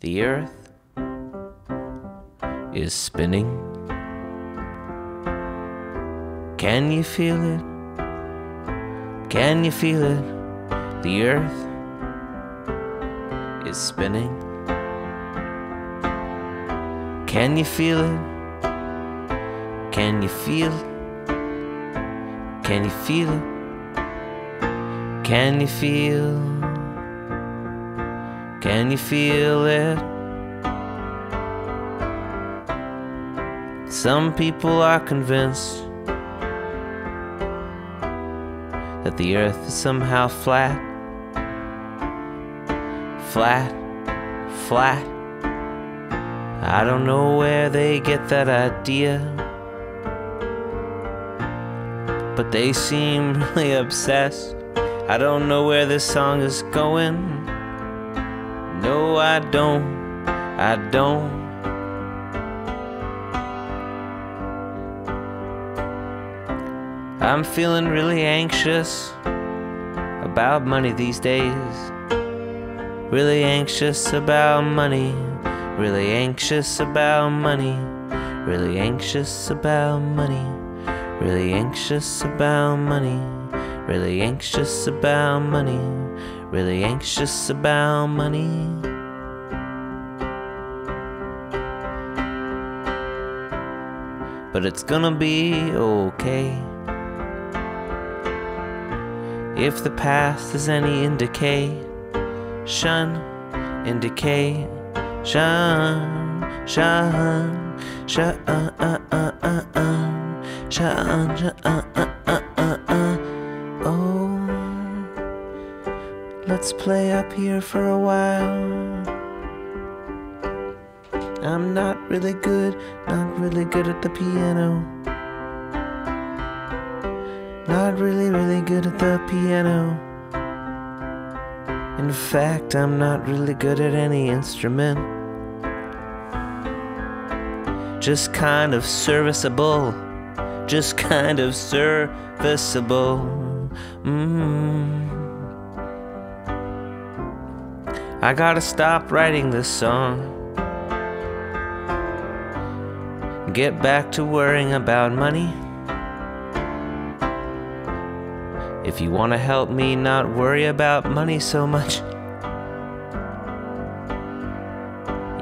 The earth is spinning. Can you feel it? Can you feel it? The earth is spinning. Can you feel it? Can you feel it? Can you feel it? Can you feel? Can you feel it? Some people are convinced that the earth is somehow flat. Flat, flat. I don't know where they get that idea, but they seem really obsessed. I don't know where this song is going. No, I don't, I don't. I'm feeling really anxious about money these days. Really anxious about money. Really anxious about money. Really anxious about money. Really anxious about money. Really anxious about money. Really anxious about money. But it's gonna be okay. If the past is any indication, oh, let's play up here for a while. I'm not really good at the piano. Not really good at the piano. In fact, I'm not really good at any instrument. Just kind of serviceable. Just kind of serviceable. I gotta stop writing this song. Get back to worrying about money. If you want to help me not worry about money so much,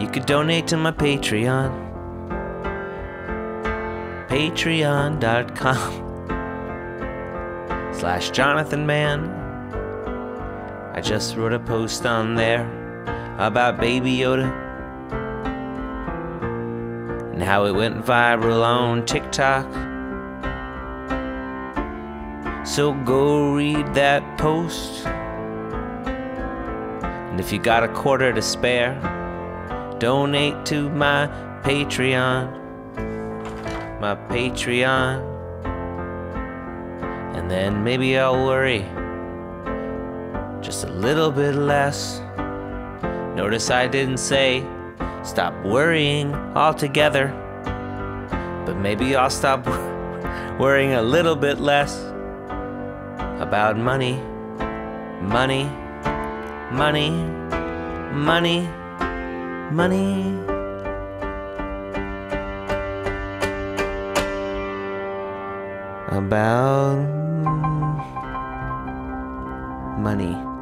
you could donate to my Patreon. Patreon.com/JonathanMann. I just wrote a post on there about Baby Yoda and how it went viral on TikTok. So go read that post. And if you got a quarter to spare, donate to my Patreon. My Patreon. And then maybe I'll worry just a little bit less. Notice I didn't say stop worrying altogether, but maybe I'll stop worrying a little bit less about money, money, money, money, money. About money.